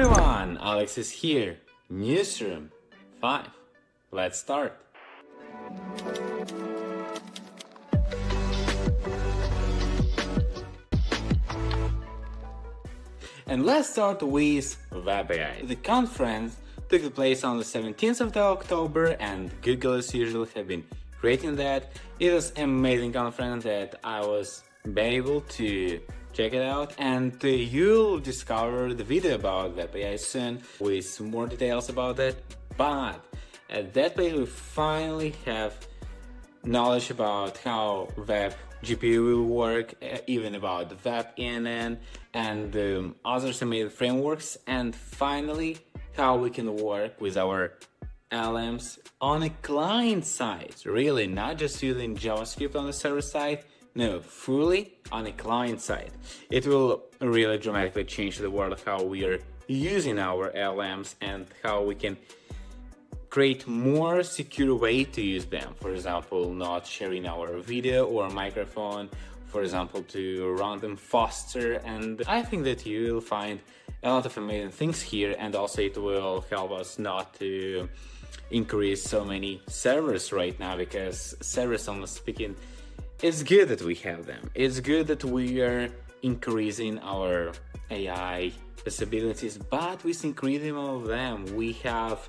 everyone, Alex is here, Newsroom 5. Let's start. And let's start with WebAI. The conference took place on the 17th of October, and Google as usual have been creating that. It was an amazing conference that I was able to check it out, and you'll discover the video about WebAI soon with more details about that. But at that page we finally have knowledge about how WebGPU will work, even about the WebNN and other similar frameworks, and finally how we can work with our LMs on a client side, really not just using JavaScript on the server side, no, fully on a client side. It will really dramatically change the world of how we are using our LMs and how we can create more secure way to use them. For example, not sharing our video or microphone, for example, to run them faster. And I think that you will find a lot of amazing things here, and also it will help us not to increase so many servers right now, because servers, honestly speaking, it's good that we have them. It's good that we are increasing our AI possibilities, but with increasing all of them, we have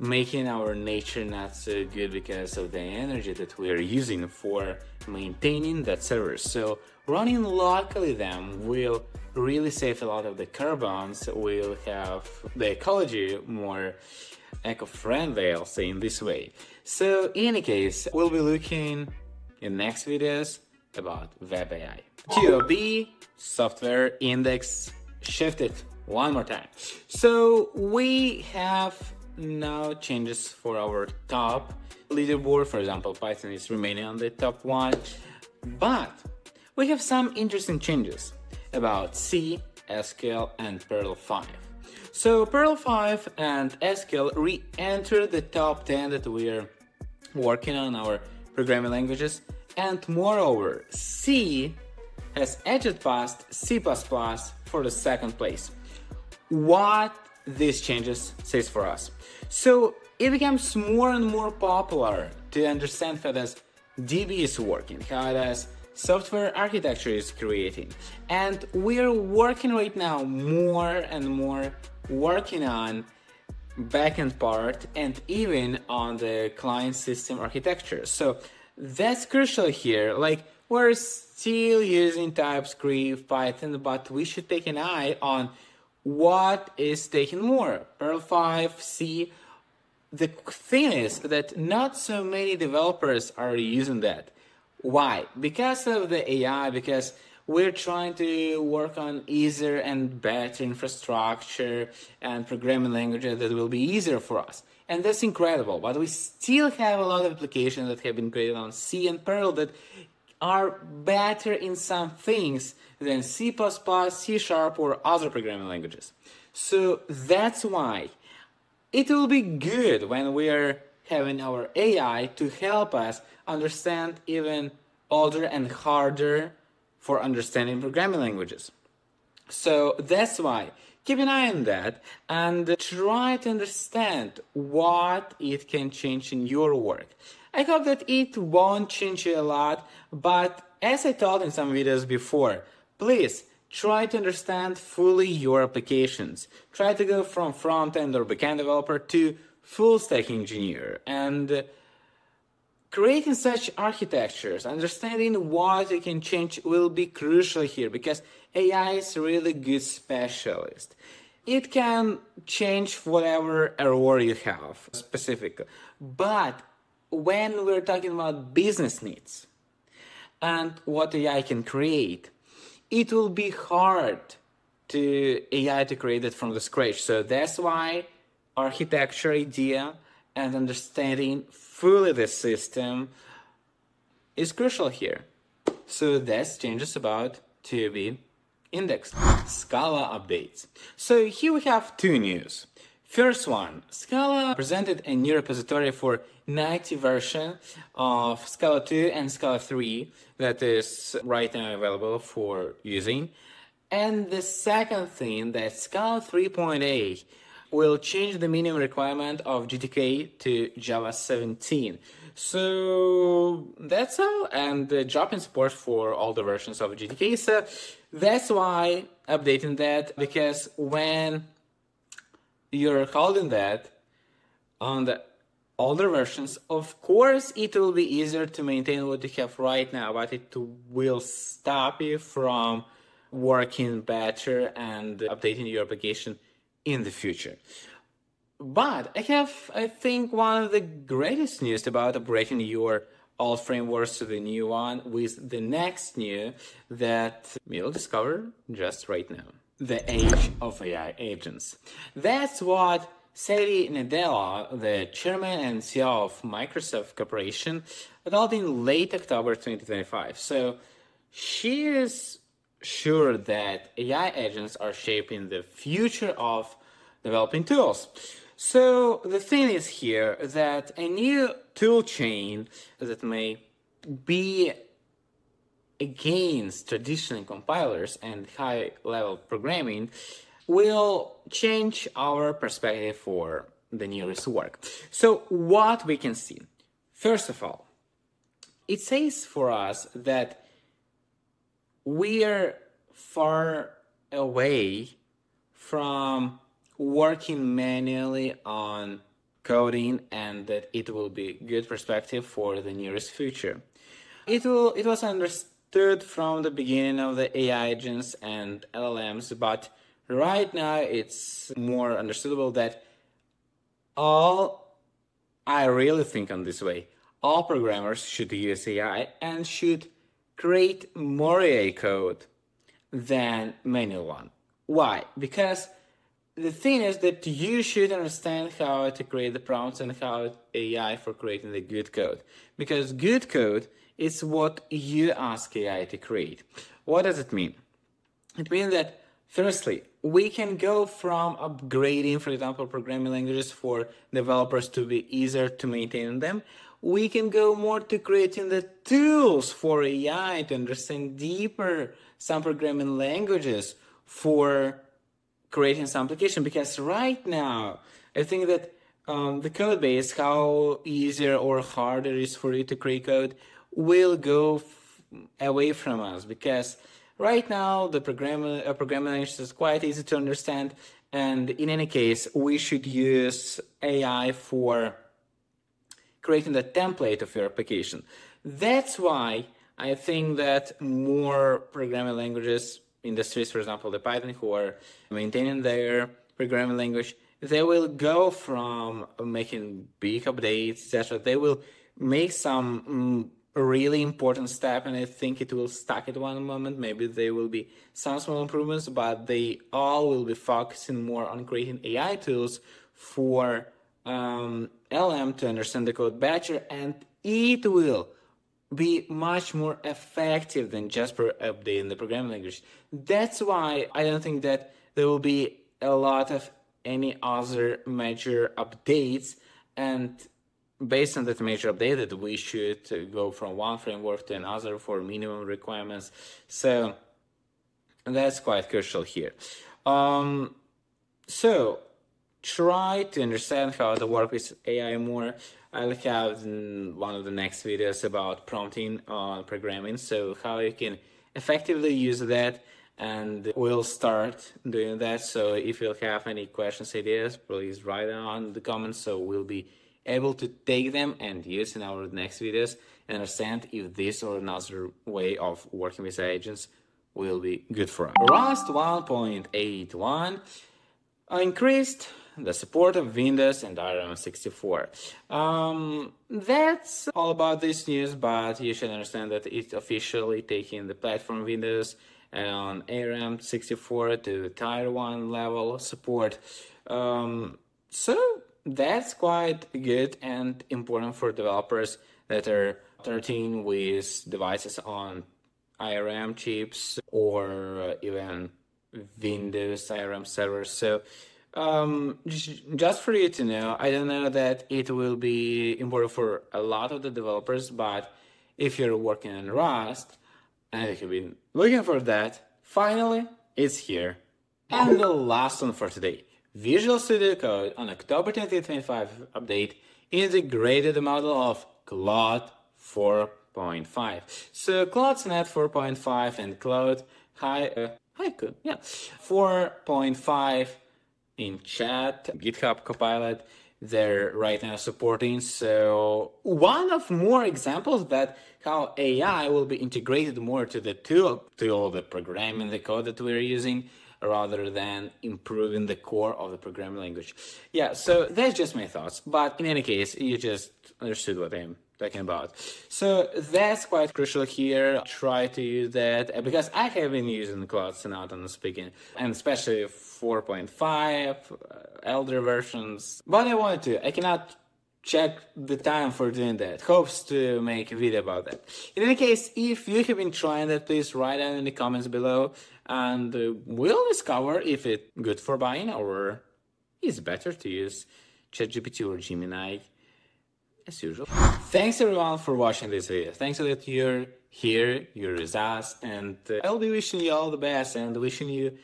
making our nature not so good because of the energy that we are using for maintaining that server. So running locally them will really save a lot of the carbons, will have the ecology more eco-friendly, I'll say, in this way. So in any case, we'll be looking in next videos about WebAI. TIOBE software index shifted one more time. So we have now changes for our top leaderboard. For example, Python is remaining on the top one, but we have some interesting changes about C, SQL, and Perl 5. So Perl 5 and SQL re-enter the top 10 that we are working on our programming languages, and moreover, C has edged past C++ for the second place. What these changes says for us? So it becomes more and more popular to understand how does DB is working, how does software architecture is creating, and we are working right now more and more working on backend part and even on the client system architecture. So that's crucial here. Like, we're still using TypeScript, Python, but we should take an eye on what is taking more, Perl 5, C. The thing is that not so many developers are using that. Why? Because of the AI, because we're trying to work on easier and better infrastructure and programming languages that will be easier for us. And that's incredible, but we still have a lot of applications that have been created on C and Perl that are better in some things than C++, C#, or other programming languages. So that's why it will be good when we are having our AI to help us understand even older and harder for understanding programming languages. So that's why keep an eye on that and try to understand what it can change in your work. I hope that it won't change you a lot, but as I told in some videos before, please try to understand fully your applications. Try to go from front-end or back-end developer to full-stack engineer, and creating such architectures, understanding what you can change will be crucial here, because AI is a really good specialist. It can change whatever error you have specifically, but when we're talking about business needs and what AI can create, it will be hard to AI to create it from the scratch. So that's why architecture idea and understanding fully the system is crucial here. So that's changes about TIOBE index. Scala updates. So here we have two news. First one, Scala presented a new repository for 90 version of Scala 2 and Scala 3 that is right now available for using. And the second thing that Scala 3.8 will change the minimum requirement of GTK to Java 17. So that's all, and dropping support for all the versions of GTK. So that's why updating that, because when you're holding that on the older versions, of course it will be easier to maintain what you have right now, but it will stop you from working better and updating your application in the future. But I have, I think, one of the greatest news about upgrading your old frameworks to the new one with the next new that we'll discover just right now. The age of AI agents. That's what Satya Nadella, the chairman and CEO of Microsoft Corporation, announced in late October 2025. So she is sure that AI agents are shaping the future of developing tools. So the thing is here that a new tool chain that may be against traditional compilers and high-level programming will change our perspective for the nearest work. So what we can see? First of all, it says for us that we are far away from working manually on coding, and that it will be good perspective for the nearest future. It was understood from the beginning of the AI agents and LLMs, but right now it's more understandable that I really think on this way. All programmers should use AI and should create more AI code than manual one. Why? Because the thing is that you should understand how to create the prompts and how AI for creating the good code. Because good code is what you ask AI to create. What does it mean? It means that, firstly, we can go from upgrading, for example, programming languages for developers to be easier to maintain them. We can go more to creating the tools for AI to understand deeper some programming languages for creating some application. Because right now, I think that the code base, how easier or harder it is for you to create code, will go away from us. Because right now, the programming language is quite easy to understand. And in any case, we should use AI for creating the template of your application. That's why I think that more programming languages, industries, for example, the Python, who are maintaining their programming language, they will go from making big updates, etc. They will make some really important step, and I think it will stuck at one moment. Maybe there will be some small improvements, but they all will be focusing more on creating AI tools for LM to understand the code better, and it will be much more effective than just per updating the programming language. That's why I don't think that there will be a lot of any other major updates, and based on that major update that we should go from one framework to another for minimum requirements. So that's quite crucial here. So try to understand how to work with AI more. I'll have one of the next videos about prompting on programming, so how you can effectively use that, and we'll start doing that. So if you have any questions, ideas, please write down in the comments, so we'll be able to take them and use in our next videos and understand if this or another way of working with agents will be good for us. Rust 1.81 increased the support of Windows and ARM64. That's all about this news, but you should understand that it's officially taking the platform Windows on ARM64 to Tier 1 level support. So that's quite good and important for developers that are 13 with devices on ARM chips or even Windows ARM servers. So just for you to know, I don't know that it will be important for a lot of the developers, but if you're working on Rust and you've been looking for that, finally is here. And the last one for today, Visual Studio Code on October 2025 update integrated the model of Claude 4.5. So Claude Sonnet 4.5 and Claude Haiku, 4.5 in chat, GitHub Copilot, they're right now supporting. So one of more examples that how AI will be integrated more to the tool, the programming, the code that we're using, rather than improving the core of the programming language. Yeah, so that's just my thoughts. But in any case, you just understood what I'm talking about. So that's quite crucial here. Try to use that, because I have been using Claude Sonnet on speaking, and especially 4.5 elder versions. But I wanted to, I cannot check the time for doing that. Hopes to make a video about that. In any case, if you have been trying that, please write down in the comments below, and we'll discover if it's good for buying or is better to use ChatGPT or Gemini. As usual. Thanks everyone for watching this video. Thanks that you're here, you're with us, and I'll be wishing you all the best and wishing you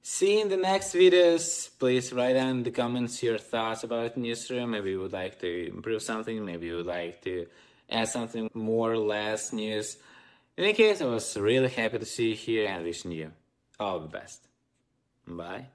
see you in the next videos. Please write down in the comments your thoughts about Newsroom. Maybe you would like to improve something, maybe you would like to add something more or less news. In any case, I was really happy to see you here and wishing you all the best. Bye.